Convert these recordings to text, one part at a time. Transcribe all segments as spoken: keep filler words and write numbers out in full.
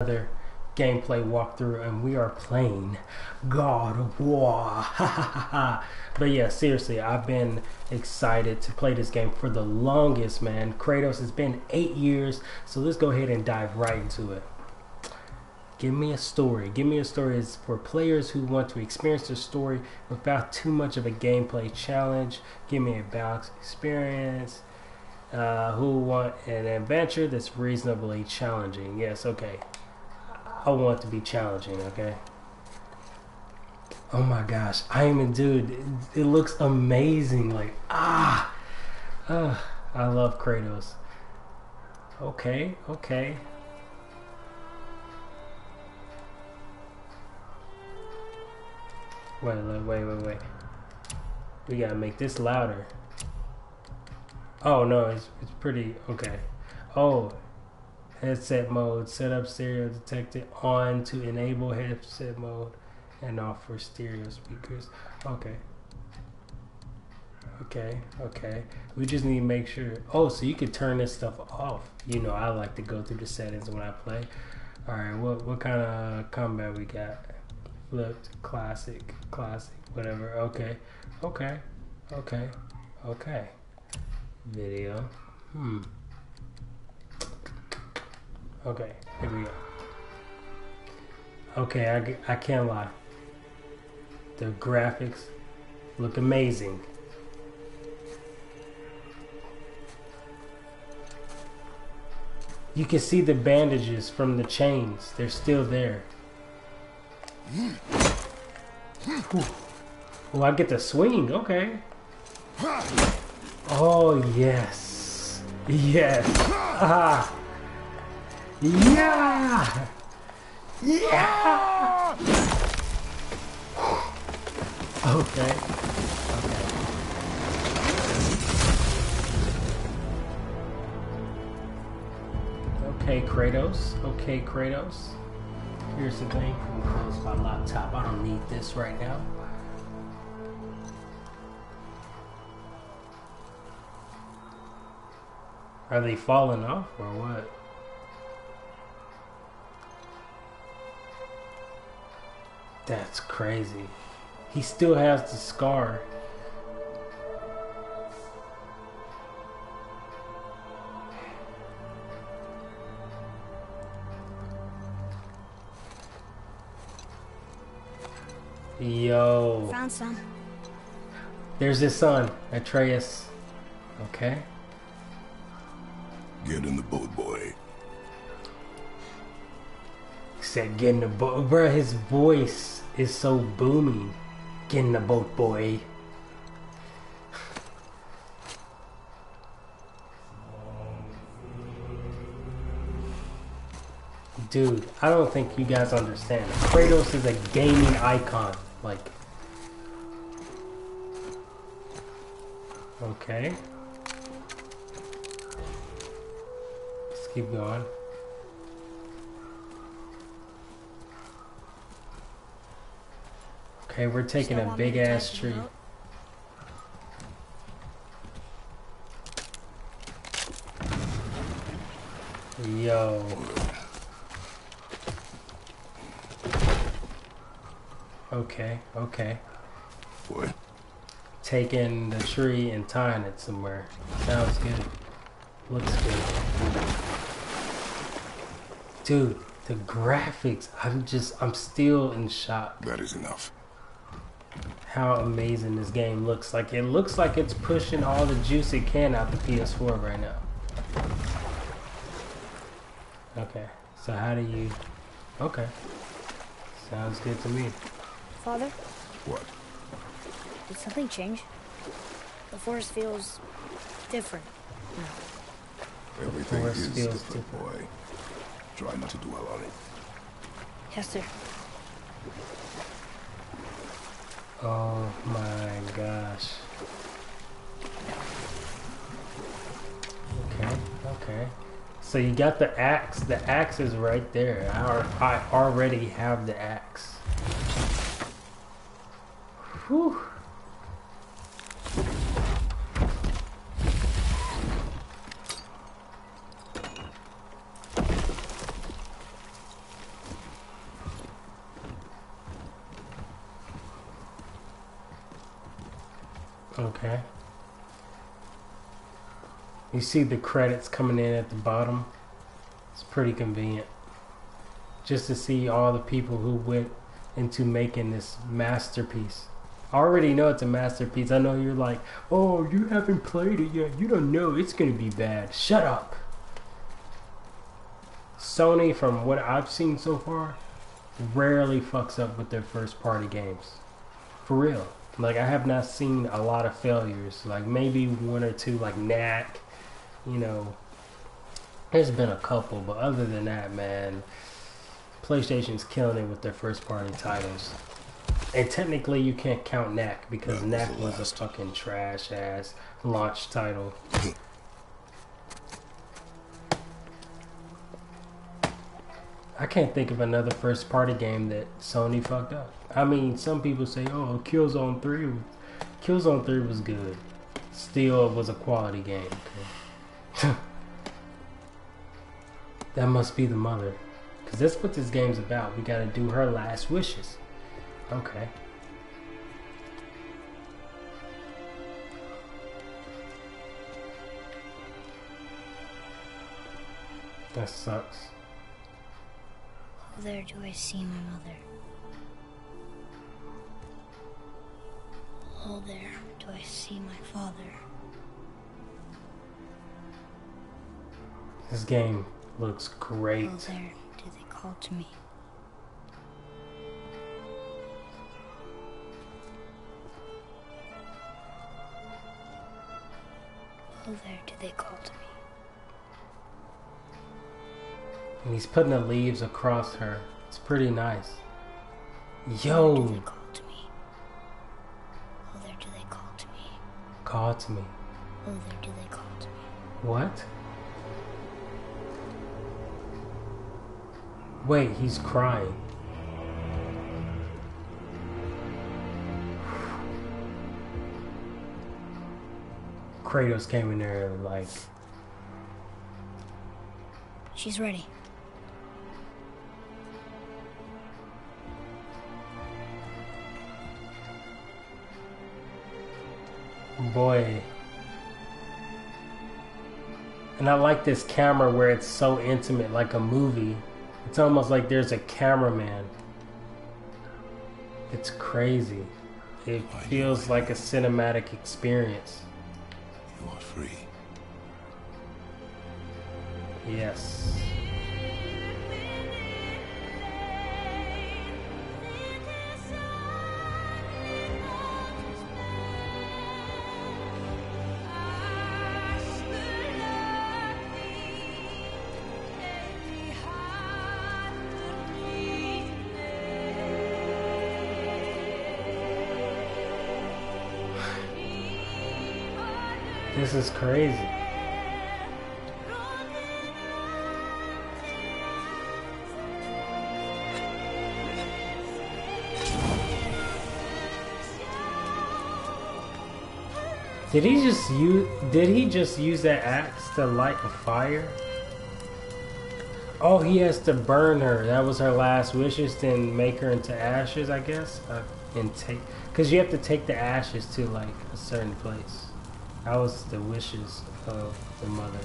Another gameplay walkthrough, and we are playing God of War. But yeah, seriously, I've been excited to play this game for the longest, man. Kratos has been eight years, so let's go ahead and dive right into it. Give me a story. Give me a story is for players who want to experience the story without too much of a gameplay challenge. Give me a balanced experience. Uh, who want an adventure that's reasonably challenging. Yes, okay. I want it to be challenging, okay? Oh my gosh, I am a dude. It, it looks amazing. Like, ah! Uh, I love Kratos. Okay, okay. Wait, wait, wait, wait. We gotta make this louder. Oh no, it's, it's pretty, okay. Oh, headset mode, set up stereo detected, on to enable headset mode, and off for stereo speakers. Okay. Okay, okay. We just need to make sure. Oh, so you can turn this stuff off. You know, I like to go through the settings when I play. All right, what, what kind of combat we got? Flipped, classic, classic, whatever. Okay, okay, okay, okay. Video. Hmm. Okay, here we go. Okay, I, I can't lie. The graphics look amazing. You can see the bandages from the chains. They're still there. Oh, I get the swing. Okay. Oh, yes. Yes. Ah. Yeah. Yeah. Okay. Okay. Okay, Kratos. Okay, Kratos. Here's the thing. I'm gonna close my laptop. I don't need this right now. Are they falling off or what? That's crazy. He still has the scar. Yo. Found some. There's his son, Atreus. Okay. Get in the boat, boy. He said, get in the boat. Bruh, his voice is so booming. Get in the boat, boy. Dude, I don't think you guys understand. Kratos is a gaming icon. Like. Okay. Keep going. Okay, we're taking a big ass tree. Yo. Okay, okay. What? Taking the tree and tying it somewhere. Sounds good. Looks good. Dude, the graphics, I'm just, I'm still in shock. That is enough. How amazing this game looks like. It looks like it's pushing all the juice it can out the P S four right now. Okay, so how do you, okay. Sounds good to me. Father? What? Did something change? The forest feels different. No. Everything the is feels different, different, boy. Try not to dwell on it. Yes, sir. Oh my gosh. Okay, okay. So you got the axe. The axe is right there. I, I already have the axe. Whew. Okay. You see the credits coming in at the bottom. It's pretty convenient. Just to see all the people who went into making this masterpiece. I already know it's a masterpiece. I know you're like, oh, you haven't played it yet. You don't know. It's going to be bad. Shut up. Sony, from what I've seen so far, rarely fucks up with their first party games. For real. Like, I have not seen a lot of failures. Like, maybe one or two, like Knack. You know, there's been a couple. But other than that, man, PlayStation's killing it with their first party titles. And technically, you can't count Knack, because Knack was a fucking trash ass launch title. I can't think of another first party game that Sony fucked up. I mean, some people say, oh, Killzone three was, Killzone three was good. Still was a quality game. Okay. That must be the mother. Because that's what this game's about. We gotta do her last wishes. Okay. That sucks. Where do I see my mother? Oh, there do I see my father? This game looks great. Oh, there do they call to me? Oh, there do they call to me? And he's putting the leaves across her. It's pretty nice. Yo! Oh, there do they call to me? Oh, there do they call to me? Call to me. Oh, there do they call to me? What? Wait, he's crying. Kratos came in there like... She's ready. Boy. And I like this camera where it's so intimate, like a movie. It's almost like there's a cameraman. It's crazy. It feels like a cinematic experience. You are free. Yes. This is crazy. Did he just use, did he just use that axe to light a fire? Oh, he has to burn her. That was her last wishes, then make her into ashes, I guess. Uh, and take, because you have to take the ashes to like a certain place. That was the wishes of the mother.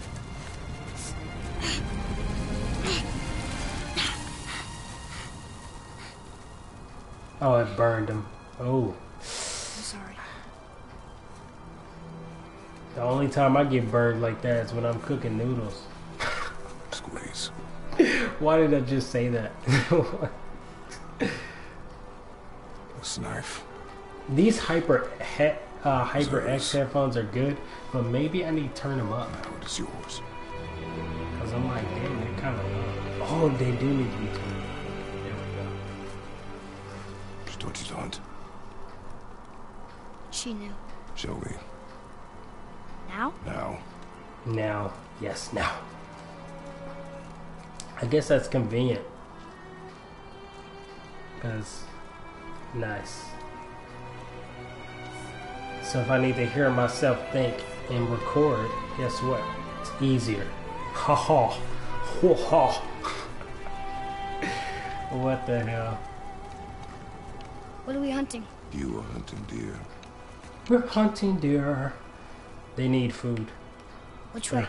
Oh, it burned him. Oh. The only time I get burned like that is when I'm cooking noodles. Squeeze. Why did I just say that? This knife. These hyper he uh, hyper X headphones are good, but maybe I need to turn them up. Now it is yours. Cause I'm like, damn, they're kind of low. Oh, they do need to be turned up. There we go. Stood it on. She knew. Shall we? Now? Now. Now. Yes, now. I guess that's convenient. Because... nice. So if I need to hear myself think and record, guess what? It's easier. Ha ha. Ho ha. What the hell? What are we hunting? You are hunting deer. We're hunting deer. They need food. Which way?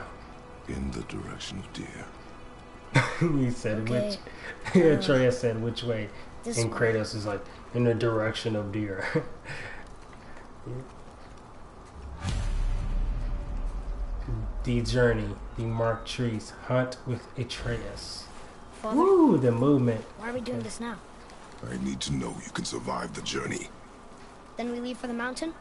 In the direction of deer. We said okay. Which. Yeah, uh, Atreus said which way, and Kratos way. Is like in the direction of deer. Yeah. The journey, the marked trees, hunt with Atreus. Father, woo, the movement. Why are we doing this now? I need to know you can survive the journey. Then we leave for the mountain?